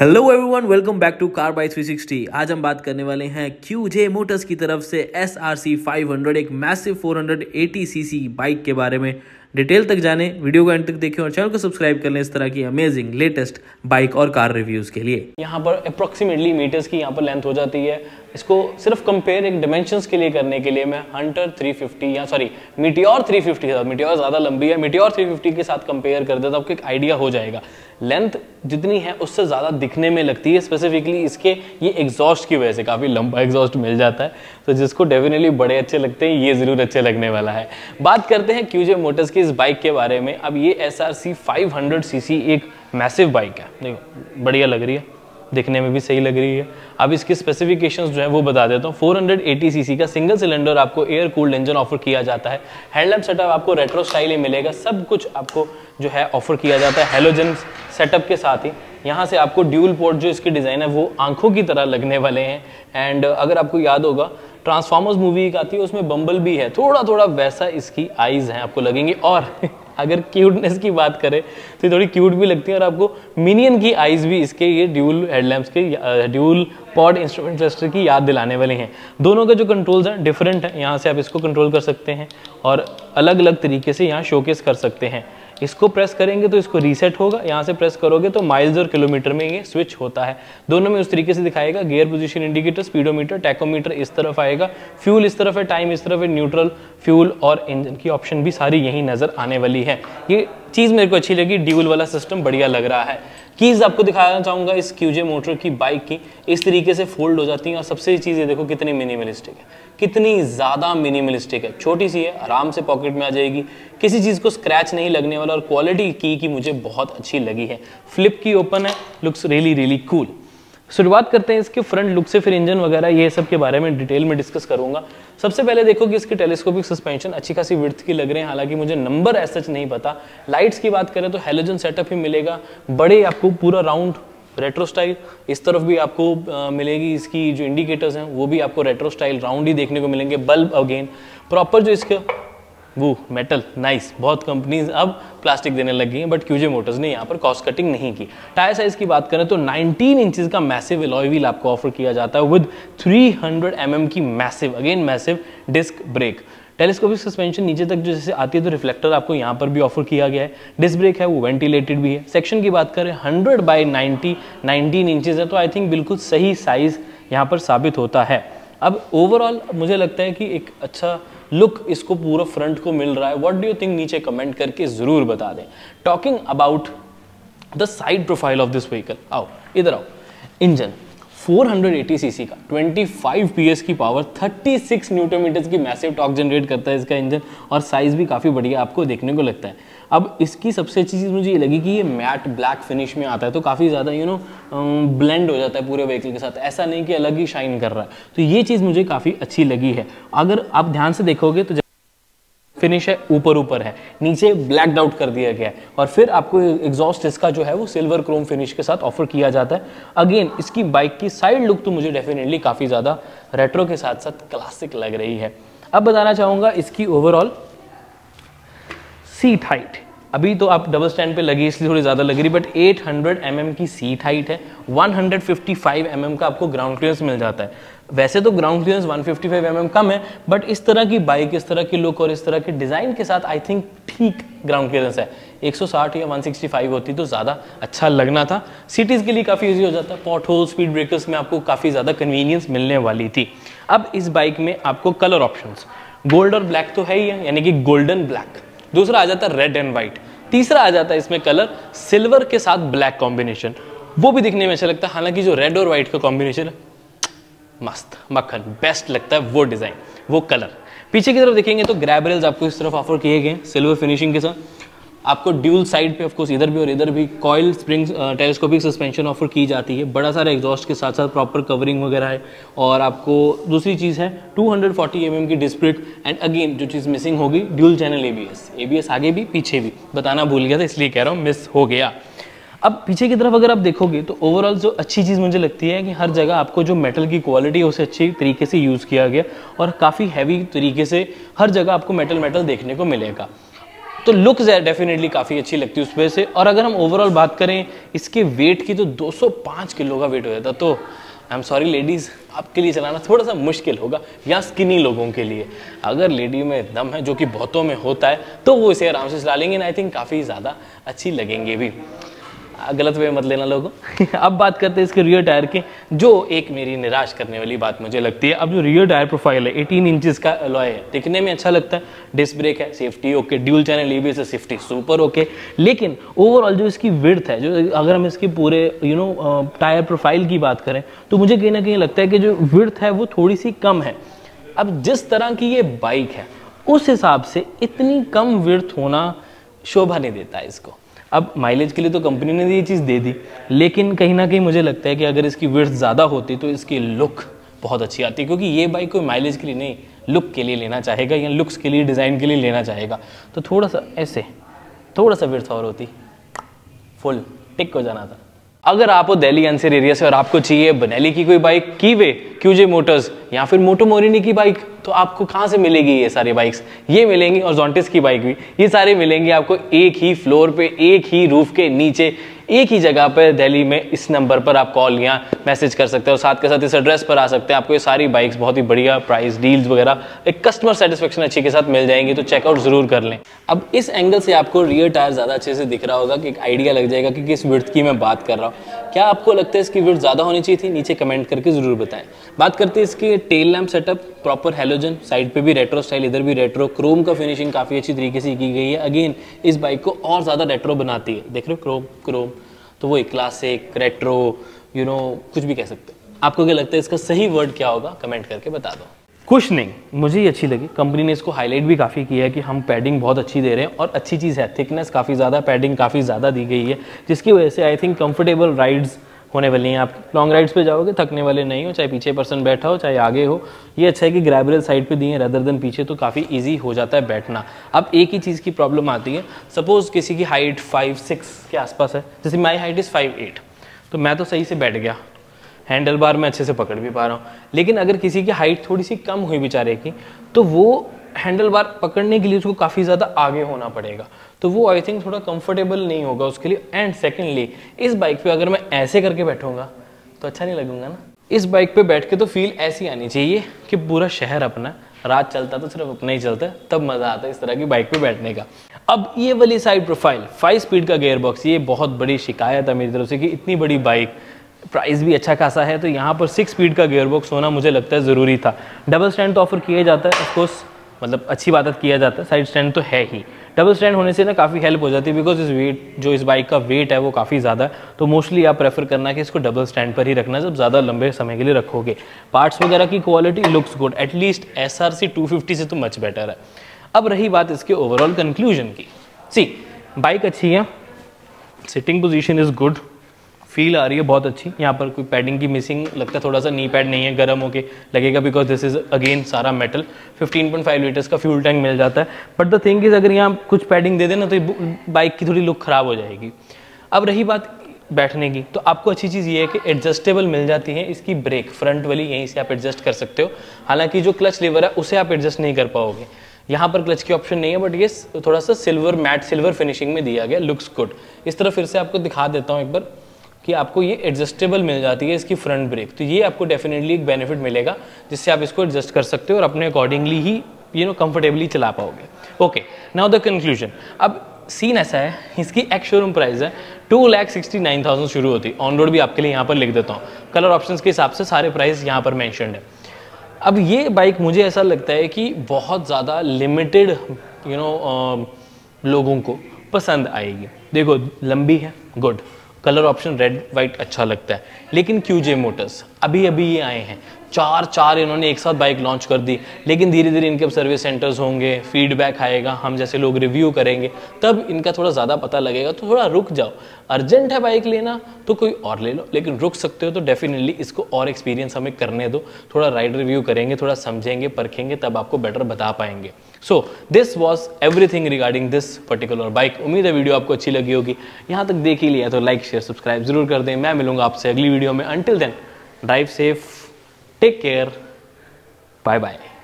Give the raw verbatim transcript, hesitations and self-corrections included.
Hello everyone, welcome back to car bike three sixty. आज हम बात करने वाले हैं क्यूजे मोटर्स की तरफ से S R C five hundred, एक massive four hundred eighty CC bike के बारे में। डिटेल तक जाने, वीडियो को एंड तक देखें और चैनल को सब्सक्राइब कर लें इस तरह की अमेजिंग लेटेस्ट बाइक और कार रिव्यूज़ के लिए। यहाँ पर अप्रोक्सीमेटली मीटर्स की यहाँ पर लेंथ हो जाती है। इसको सिर्फ कंपेयर एक डायमेंशंस के लिए करने के लिए मैं हंटर थ्री फिफ्टी या सॉरी मीटियोर थ्री फिफ्टी के साथ, मीटियोर ज़्यादा लंबी है, मीटियोर थ्री फिफ्टी के साथ कंपेयर कर देता हूँ। आपको एक आइडिया हो जाएगा, लेंथ जितनी है उससे ज़्यादा दिखने में लगती है। स्पेसिफिकली इसके ये एग्जॉस्ट की वजह से काफ़ी लंबा एग्जॉस्ट मिल जाता है, तो जिसको डेफिनेटली बड़े अच्छे लगते हैं, ये ज़रूर अच्छे लगने वाला है। बात करते हैं क्यूजे मोटर्स की इस बाइक के बारे में। अब ये S R C five hundred CC एक मैसिव बाइक है। देखो, बढ़िया लग रही है, दिखने में भी सही लग रही है। अब इसके स्पेसिफिकेशंस जो है वो बता देता हूँ। फोर हंड्रेड एटी सीसी का सिंगल सिलेंडर आपको एयर कूल्ड इंजन ऑफर किया जाता है। हेडलैम्प सेटअप आपको रेट्रो स्टाइल ही मिलेगा, सब कुछ आपको जो है ऑफर किया जाता है हेलोजन सेटअप के साथ ही। यहाँ से आपको ड्यूल पोर्ट जो इसके डिज़ाइन है वो आंखों की तरह लगने वाले हैं। एंड अगर आपको याद होगा, ट्रांसफॉर्मर्स मूवी एक आती है, उसमें बम्बल भी है, थोड़ा थोड़ा वैसा इसकी आइज़ हैं आपको लगेंगी। और अगर क्यूटनेस की बात करें तो थोड़ी क्यूट भी लगती है, और आपको मिनियन की आइज़ भी इसके ये ड्यूल हेडलैम्प्स के ड्यूल पॉड इंस्ट्रूमेंट क्लस्टर की याद दिलाने वाले हैं। दोनों के जो कंट्रोल्स हैं डिफरेंट हैं, यहाँ से आप इसको कंट्रोल कर सकते हैं और अलग अलग तरीके से यहाँ शोकेस कर सकते हैं। इसको प्रेस करेंगे तो इसको रीसेट होगा, यहाँ से प्रेस करोगे तो माइल्स और किलोमीटर में ये स्विच होता है। दोनों में उस तरीके से दिखाएगा। Gear position indicator, speedometer, tachometer इस तरफ आएगा, फ्यूल इस तरफ है, टाइम इस तरफ है, न्यूट्रल, फ्यूल और इंजन की ऑप्शन भी सारी यही नज़र आने वाली है। ये चीज़ मेरे को अच्छी लगी, ड्यूल वाला सिस्टम बढ़िया लग रहा है। कीज़ आपको दिखाना चाहूँगा इस क्यूजे मोटर की बाइक की, इस तरीके से फोल्ड हो जाती है। और सबसे चीज़ ये देखो कितनी मिनिमलिस्टिक है, कितनी ज़्यादा मिनिमलिस्टिक है। छोटी सी है, आराम से पॉकेट में आ जाएगी, किसी चीज़ को स्क्रैच नहीं लगने वाला। और क्वालिटी की की मुझे बहुत अच्छी लगी है, फ्लिप की ओपन है, लुक्स रियली रियली कूल। शुरुआत करते हैं इसके फ्रंट लुक से, फिर इंजन वगैरह ये सब के बारे में डिटेल में डिस्कस करूंगा। सबसे पहले देखो कि इसके टेलीस्कोपिक सस्पेंशन अच्छी खासी विड्थ की लग रहे हैं, हालांकि मुझे नंबर ऐसा नहीं पता। लाइट्स की बात करें तो हेलोजन सेटअप ही मिलेगा, बड़े आपको पूरा राउंड रेट्रो स्टाइल। इस तरफ भी आपको आ, मिलेगी। इसकी जो इंडिकेटर्स हैं वो भी आपको रेट्रो स्टाइल राउंड ही देखने को मिलेंगे। बल्ब अगेन प्रॉपर जो इसका वो मेटल, नाइस। बहुत कंपनीज अब प्लास्टिक देने लग गई हैं, बट क्यूजे मोटर्स ने यहाँ पर कॉस्ट कटिंग नहीं की। टायर साइज की बात करें तो नाइनटीन इंचेस का मैसिव एलॉय व्हील आपको ऑफर किया जाता है with three hundred M M की massive again massive disc brake. Telescopic suspension नीचे तक जो जैसे आती है, तो रिफ्लेक्टर आपको यहाँ पर भी ऑफर किया गया है। डिस्क ब्रेक है वो वेंटिलेटेड भी है। सेक्शन की बात करें hundred by ninety, nineteen inches है, तो आई थिंक बिल्कुल सही साइज़ यहाँ पर साबित होता है। अब ओवरऑल मुझे लगता है कि एक अच्छा लुक इसको पूरा फ्रंट को मिल रहा है। व्हाट डू यू थिंक, नीचे कमेंट करके ज़रूर बता दें। Talking about the side profile of this vehicle, आओ इधर आओ। Engine four hundred eighty CC का, ट्वेंटी फाइव पी एस की power, thirty six newton meters की मैसिव टॉर्क जनरेट करता है इसका इंजन। और साइज़ भी काफ़ी बढ़िया आपको देखने को लगता है। अब इसकी सबसे अच्छी चीज़ मुझे ये लगी कि ये मैट ब्लैक फिनिश में आता है, तो काफ़ी ज़्यादा यू नो ब्लेंड हो जाता है पूरे व्हीकल के साथ। ऐसा नहीं कि अलग ही शाइन कर रहा है, तो ये चीज़ मुझे काफ़ी अच्छी लगी है। अगर आप ध्यान से देखोगे तो फिनिश है ऊपर ऊपर है, नीचे ब्लैकड आउट कर दिया गया है। और फिर आपको एग्जॉस्ट इसका जो है वो सिल्वर क्रोम फिनिश के साथ ऑफर किया जाता है। अगेन इसकी बाइक की साइड लुक तो मुझे डेफिनेटली काफ़ी ज़्यादा रेट्रो के साथ साथ क्लासिक लग रही है। अब बताना चाहूँगा इसकी ओवरऑल सीट हाइट। अभी तो आप डबल स्टैंड पे लगी इसलिए थोड़ी ज़्यादा लग रही, but eight hundred M M की सीट हाइट है। One hundred fifty five M M का आपको ग्राउंड क्लियरेंस मिल जाता है। वैसे तो ground clearance one fifty five M M कम है, बट इस तरह की बाइक, इस तरह की लुक और इस तरह के डिज़ाइन के साथ आई थिंक ठीक ग्राउंड क्लियरेंस है। वन सिक्सटी या वन सिक्सटी फाइव होती तो ज़्यादा अच्छा लगना था। सिटीज़ के लिए काफ़ी ईजी हो जाता है। पॉट होल, स्पीड ब्रेकर्स में आपको काफ़ी ज़्यादा कन्वीनियंस मिलने वाली थी। अब इस बाइक में आपको कलर ऑप्शंस गोल्ड और ब्लैक तो है ही है, यानी कि गोल्डन ब्लैक। दूसरा आ जाता है रेड एंड वाइट। तीसरा आ जाता है इसमें कलर सिल्वर के साथ ब्लैक कॉम्बिनेशन, वो भी दिखने में अच्छा लगता है। हालांकि जो रेड और वाइट का कॉम्बिनेशन है मस्त मक्खन, बेस्ट लगता है वो डिज़ाइन, वो कलर। पीछे की तरफ देखेंगे तो ग्रैब रेल्स आपको इस तरफ ऑफर किए गए सिल्वर फिनिशिंग के साथ। आपको ड्यूल साइड पे ऑफकोर्स इधर भी और इधर भी coil springs telescopic suspension offer की जाती है। बड़ा सारा एग्जॉस्ट के साथ साथ प्रॉपर कवरिंग वगैरह है। और आपको दूसरी चीज़ है two hundred forty M M की डिस्क ब्रेक। एंड अगेन जो चीज़ मिसिंग होगी, dual channel A B S. A B S आगे भी पीछे भी, बताना भूल गया था इसलिए कह रहा हूँ, मिस हो गया। अब पीछे की तरफ अगर आप देखोगे तो ओवरऑल जो अच्छी चीज़ मुझे लगती है कि हर जगह आपको जो मेटल की क्वालिटी है उसे अच्छी तरीके से यूज़ किया गया, और काफ़ी हैवी तरीके से हर जगह आपको मेटल मेटल देखने को मिलेगा। तो लुक डेफिनेटली काफ़ी अच्छी लगती है उस वजह से। और अगर हम ओवरऑल बात करें इसके वेट की तो दो सौ पाँच किलो का वेट हो जाता, तो आई एम सॉरी लेडीज़, आपके लिए चलाना थोड़ा सा मुश्किल होगा, या स्किनी लोगों के लिए। अगर लेडी में दम है, जो कि बहुतों में होता है, तो वो इसे आराम से चला लेंगे एंड आई थिंक काफ़ी ज़्यादा अच्छी लगेंगे भी। गलत वे मत लेना लोगों। अब बात करते हैं इसके रियर टायर की, जो एक मेरी निराश करने वाली बात मुझे लगती है। अब जो रियर टायर प्रोफाइल है अठारह इंचेस का अलॉय है, दिखने में अच्छा लगता है, डिस्क ब्रेक है, safety okay, dual channel ABS है, सेफ्टी सुपर ओके, लेकिन ओवरऑल जो इसकी विड्थ है, जो अगर हम इसकी पूरे यू नो टायर प्रोफाइल की बात करें तो मुझे कहीं ना कहीं लगता है कि जो विड्थ है वो थोड़ी सी कम है। अब जिस तरह की ये बाइक है उस हिसाब से इतनी कम विड्थ होना शोभा नहीं देता है इसको। अब माइलेज के लिए तो कंपनी ने ये चीज़ दे दी, लेकिन कहीं ना कहीं मुझे लगता है कि अगर इसकी विड्थ ज़्यादा होती तो इसकी लुक बहुत अच्छी आती, क्योंकि ये बाइक कोई माइलेज के लिए नहीं, लुक के लिए लेना चाहेगा या लुक्स के लिए, डिज़ाइन के लिए लेना चाहेगा, तो थोड़ा सा ऐसे थोड़ा सा विड्थ और होती, फुल टिक हो जाना था। अगर आप हो दिल्ली एनसीआर एरिया से और आपको चाहिए बनेली की कोई बाइक, कीवे, क्यूजे मोटर्स या फिर मोटो मोरिनी की बाइक, तो आपको कहाँ से मिलेगी ये सारी बाइक्स? ये मिलेंगी, और जॉन्टिस की बाइक भी, ये सारे मिलेंगे आपको एक ही फ्लोर पे, एक ही रूफ के नीचे, एक ही जगह पर दिल्ली में। इस नंबर पर आप कॉल या मैसेज कर सकते हो, साथ के साथ इस एड्रेस पर आ सकते हैं। आपको ये सारी बाइक्स बहुत ही बढ़िया प्राइस, डील्स वगैरह, एक कस्टमर सेटिस्फेक्शन अच्छी के साथ मिल जाएंगी, तो चेकआउट ज़रूर कर लें। अब इस एंगल से आपको रियर टायर ज़्यादा अच्छे से दिख रहा होगा, कि एक आइडिया लग जाएगा कि किस विड्थ की मैं बात कर रहा हूँ। क्या आपको लगता है इसकी विड्थ ज़्यादा होनी चाहिए थी? नीचे कमेंट करके ज़रूर बताएं। बात करते हैं इसके tail lamp setup, proper halogen, side पे भी रेट्रो स्टाइल, इधर भी रेट्रो, क्रोम का फिनिशिंग काफ़ी अच्छी तरीके से की गई है। अगेन इस बाइक को और ज़्यादा रेट्रो बनाती है, देख रहे हो, क्रोम क्रोम तो वो एक क्लासिक रेट्रो, यू नो कुछ भी कह सकते हो। आपको क्या लगता है इसका सही वर्ड क्या होगा? कमेंट करके बता दो। कुछ नहीं, मुझे ये अच्छी लगी, कंपनी ने इसको हाईलाइट भी काफ़ी किया है कि हम पैडिंग बहुत अच्छी दे रहे हैं, और अच्छी चीज़ है, थिकनेस काफ़ी ज़्यादा, पैडिंग काफ़ी ज़्यादा दी गई है, जिसकी वजह से आई थिंक कंफर्टेबल राइड्स होने वाली हैं। आप लॉन्ग राइड्स पे जाओगे, थकने वाले नहीं हो, चाहे पीछे पर्सन बैठा हो चाहे आगे हो। ये अच्छा है कि ग्रैबरेल साइड पे दिए हैं रदर देन पीछे, तो काफ़ी इजी हो जाता है बैठना। अब एक ही चीज़ की प्रॉब्लम आती है, सपोज़ किसी की हाइट फाइव सिक्स के आसपास है, जैसे my height is five eight, तो मैं तो सही से बैठ गया, हैंडल बार मैं अच्छे से पकड़ भी पा रहा हूँ, लेकिन अगर किसी की हाइट थोड़ी सी कम हुई बेचारे की, तो वो हैंडल बार पकड़ने के लिए उसको काफ़ी ज़्यादा आगे होना पड़ेगा, तो वो आई थिंक थोड़ा कंफर्टेबल नहीं होगा उसके लिए। एंड सेकेंडली इस बाइक पे अगर मैं ऐसे करके बैठूंगा तो अच्छा नहीं लगूंगा ना। इस बाइक पे बैठ के तो फील ऐसी आनी चाहिए कि पूरा शहर अपना, रात चलता तो सिर्फ अपना ही चलता है, तब मज़ा आता है इस तरह की बाइक पे बैठने का। अब ये वाली साइड प्रोफाइल, फाइव स्पीड का गेयर बॉक्स, ये बहुत बड़ी शिकायत है मेरी तरफ से कि इतनी बड़ी बाइक, प्राइस भी अच्छा खासा है, तो यहाँ पर सिक्स स्पीड का गेयर बॉक्स होना मुझे लगता है ज़रूरी था। डबल स्टैंड तो ऑफर किया जाता है, ऑफकोर्स मतलब अच्छी बात किया जाता है, साइड स्टैंड तो है ही, डबल स्टैंड होने से ना काफ़ी हेल्प हो जाती है, बिकॉज इस वेट जो इस बाइक का वेट है वो काफ़ी ज़्यादा है, तो मोस्टली आप प्रेफर करना कि इसको डबल स्टैंड पर ही रखना जब ज़्यादा लंबे समय के लिए रखोगे। पार्ट्स वगैरह की quality looks good, at least S R C two fifty से तो मच बेटर है। अब रही बात इसके ओवरऑल कंक्लूजन की, सी बाइक अच्छी है, sitting position is good, feel आ रही है बहुत अच्छी, यहाँ पर कोई पैडिंग की मिसिंग लगता है, थोड़ा सा नी पैड नहीं है, गर्म होके लगेगा, बिकॉज दिस इज़ अगेन सारा metal. Fifteen point five litres का फ्यूल टैंक मिल जाता है, बट द थिंग इज़ अगर यहाँ कुछ पैडिंग दे देना तो बाइक की थोड़ी लुक ख़राब हो जाएगी। अब रही बात बैठने की, तो आपको अच्छी चीज़ ये है कि एडजस्टेबल मिल जाती है इसकी ब्रेक, फ्रंट वाली यहीं से आप एडजस्ट कर सकते हो, हालांकि जो क्लच लीवर है उसे आप एडजस्ट नहीं कर पाओगे, यहाँ पर क्लच की ऑप्शन नहीं है, बट ये थोड़ा सा सिल्वर मैट सिल्वर फिनिशिंग में दिया गया, लुक्स गुड। इस तरह फिर से आपको दिखा देता हूँ एक बार कि आपको ये एडजस्टेबल मिल जाती है इसकी फ्रंट ब्रेक, तो ये आपको डेफिनेटली एक बेनिफिट मिलेगा जिससे आप इसको एडजस्ट कर सकते हो और अपने अकॉर्डिंगली ही यू नो कंफर्टेबली चला पाओगे। Okay, now the conclusion. अब सीन ऐसा है, इसकी एक्स शोरूम प्राइस है two lakh sixty nine thousand शुरू होती है, ऑन रोड भी आपके लिए यहाँ पर लिख देता हूँ, कलर ऑप्शंस के हिसाब से सारे प्राइस यहाँ पर मैंशनड है। अब ये बाइक मुझे ऐसा लगता है कि बहुत ज़्यादा लिमिटेड यू नो लोगों को पसंद आएगी। देखो लंबी है, good, colour option red white अच्छा लगता है, लेकिन क्यूजे मोटर्स अभी अभी ये आए हैं, चार चार इन्होंने एक साथ बाइक लॉन्च कर दी, लेकिन धीरे धीरे इनके अब सर्विस सेंटर्स होंगे, फीडबैक आएगा, हम जैसे लोग रिव्यू करेंगे, तब इनका थोड़ा ज़्यादा पता लगेगा, तो थोड़ा रुक जाओ। अर्जेंट है बाइक लेना तो कोई और ले लो, लेकिन रुक सकते हो तो डेफिनेटली इसको और एक्सपीरियंस हमें करने दो, थोड़ा राइड रिव्यू करेंगे, थोड़ा समझेंगे परखेंगे, तब आपको बेटर बता पाएंगे। So this was everything regarding this particular bike. उम्मीद है वीडियो आपको अच्छी लगी होगी, यहाँ तक देख ही लिया तो लाइक शेयर सब्सक्राइब जरूर कर दें। मैं मिलूंगा आपसे अगली वीडियो में, until then drive safe, take care, bye bye.